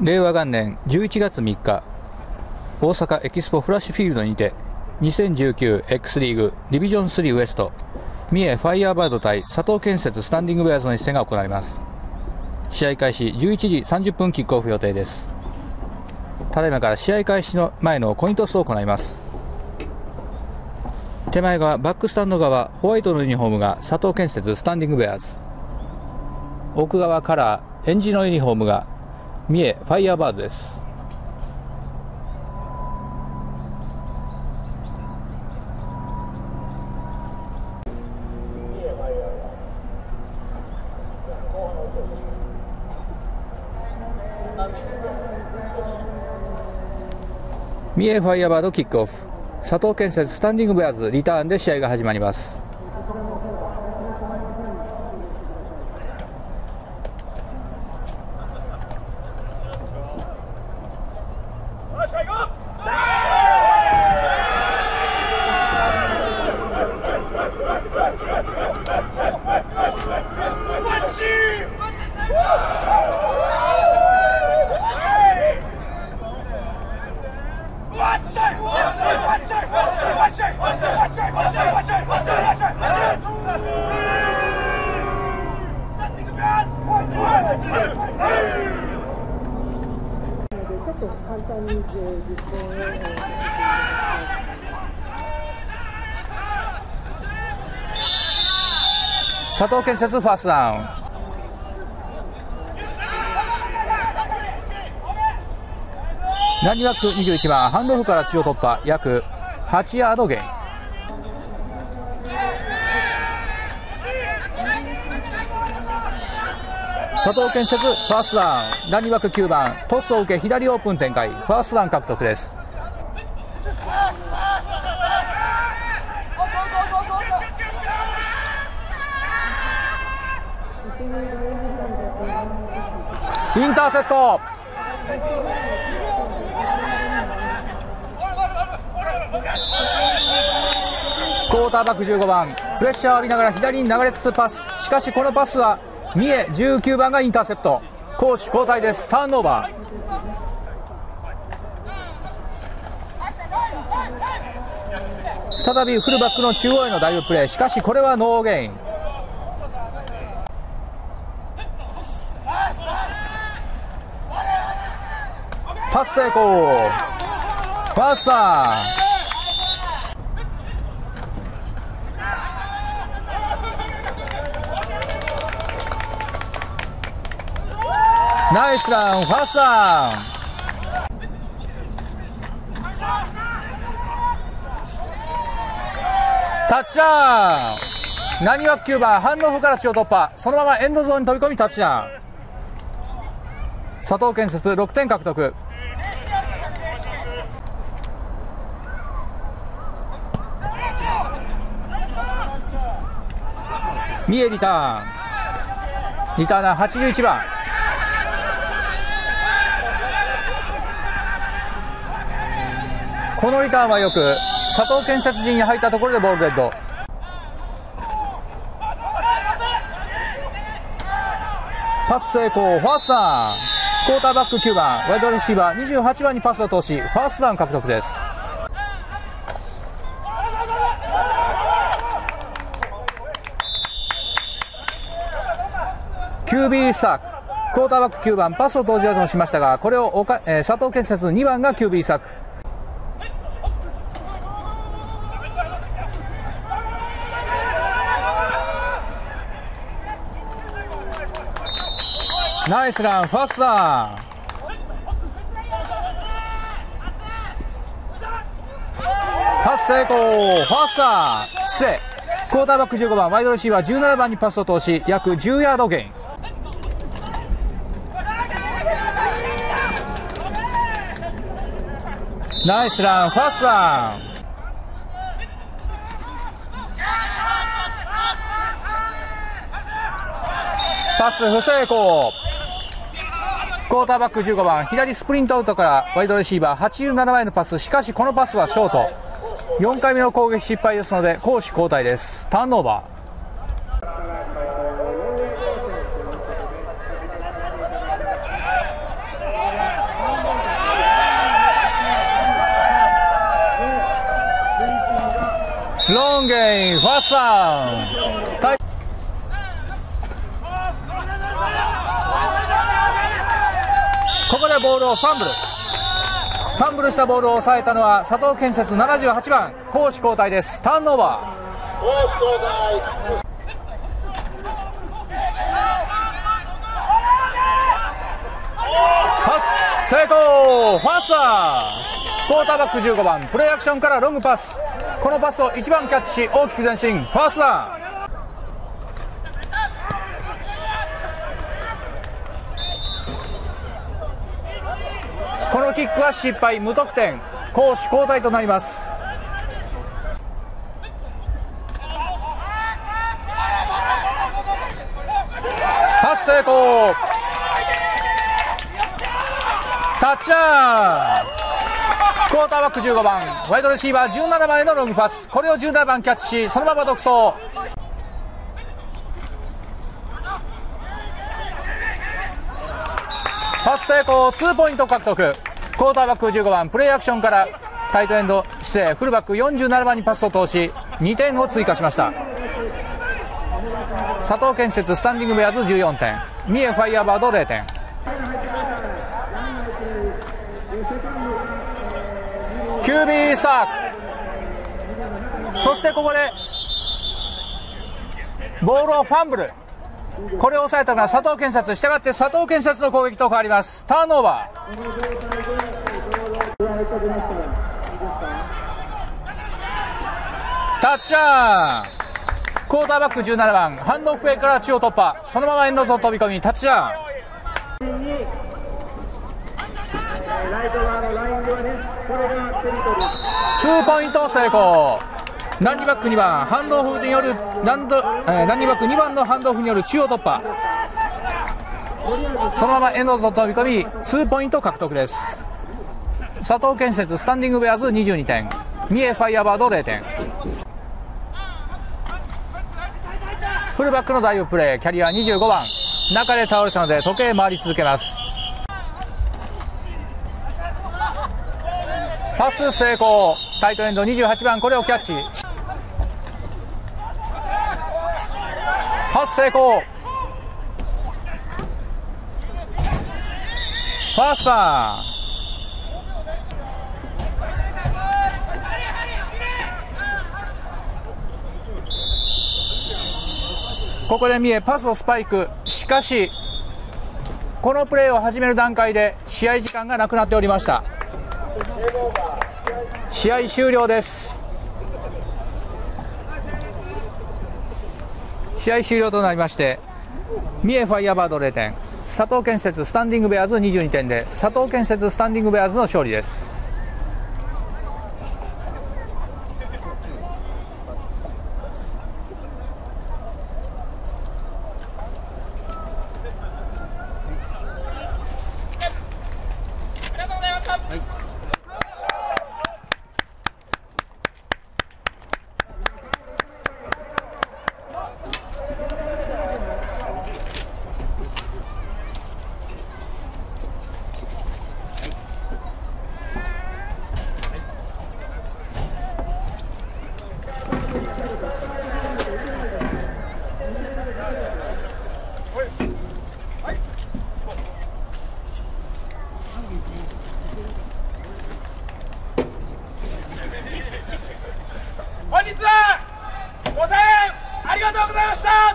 令和元年11月3日、大阪エキスポフラッシュフィールドにて、2019X リーグディビジョン3ウエスト、三重ファイヤーバード対佐藤建設スタンディングベアーズの一戦が行われます。試合開始11時30分キックオフ予定です。ただいまから試合開始の前のコイントスを行います。手前側、バックスタンド側、ホワイトのユニフォームが佐藤建設スタンディングベアーズ。奥側カラー、えんじのユニフォームが三重ファイヤーバードです。三重ファイヤーバードキックオフ、佐藤建設スタンディングベアーズリターンで試合が始まります。佐藤建設ファーストダウン。ランニングバック21番、ハンドオフから中央突破、約8ヤードゲイン。佐藤建設ファーストダウン、ランニングバック9番、ポストを受け左オープン展開、ファーストダウン獲得です。インターセプト。クォーターバック15番、プレッシャーを浴びながら左に流れつつパス、しかしこのパスは三重19番がインターセプト。攻守交代です。ターンオーバー。再びフルバックの中央へのダイブプレー、しかしこれはノーゲイン。パス成功、ファーストダウン。ナイスラン、ファーストダウン。タッチダウン。ナニワック9番、反応から中央突破、そのままエンドゾーンに飛び込みタッチダウン。佐藤建設6点獲得。三重リターン、リターナー81番。このリターンはよく佐藤建設陣に入ったところでボールデッド。パス成功、ファーストダウン。クォーターバック9番、ワイドレシーバー28番にパスを通し、ファーストダウン獲得です。QB サーク、クォーターバック9番、パスを投じようとしましたが、これを佐藤建設2番が QB サーク。ナイスラン、ファーストダウン。パス成功、ファーストダウン。失礼、クォーターバック15番、ワイドレシーバー17番にパスを通し、約10ヤードゲイン。ナイスラン、ファーストダウン。パス不成功。クォーターバック15番、左スプリントアウトからワイドレシーバー87番へのパス、しかしこのパスはショート。4回目の攻撃失敗ですので攻守交代です。ターンオーバ ninguém. Façam.ここでボールをファンブル。ファンブルしたボールを抑えたのは佐藤建設78番、攻守交代です。ターンオーバー。パス成功。ファースター。クォーターバック15番、プレーアクションからロングパス。このパスを1番キャッチし大きく前進。ファースター。このキックは失敗、無得点、攻守交代となります。パス成功。タッチダウン。クォーターバック15番、ワイドレシーバー17番へのロングパス、これを17番キャッチしそのまま独走。パス成功、2ポイント獲得。クォーターバック15番、プレーアクションからタイトエンド姿勢フルバック47番にパスを通し2点を追加しました。佐藤建設スタンディングベアーズ14点、三重ファイヤーバード0点。QB サーク、そしてここでボールをファンブル、これを抑えたのが佐藤建設、したがって佐藤建設の攻撃と変わります。ターンオーバー。タッチダウン。クォーターバック17番、ハンドオフウェイから中央突破、そのままエンドゾーン飛び込みタッチダウン。2ポイント成功。ランニバック2番ハンドオフによるランニバック2番のハンドオフによる中央突破、そのままエンドゾーン飛び込み2ポイント獲得です。佐藤建設スタンディングベアーズ22点、三重ファイヤーバード0点。フルバックのダイブプレー、キャリア25番、中で倒れたので時計回り続けます。パス成功、タイトエンド28番、これをキャッチ。パス成功。ファースター。ここで三重パスをスパイク、しかしこのプレーを始める段階で試合時間がなくなっておりました。試合終了です。試合終了となりまして、三重ファイヤーバード0点、佐藤建設スタンディングベアーズ22点で佐藤建設スタンディングベアーズの勝利です。本日はご声援ありがとうございました。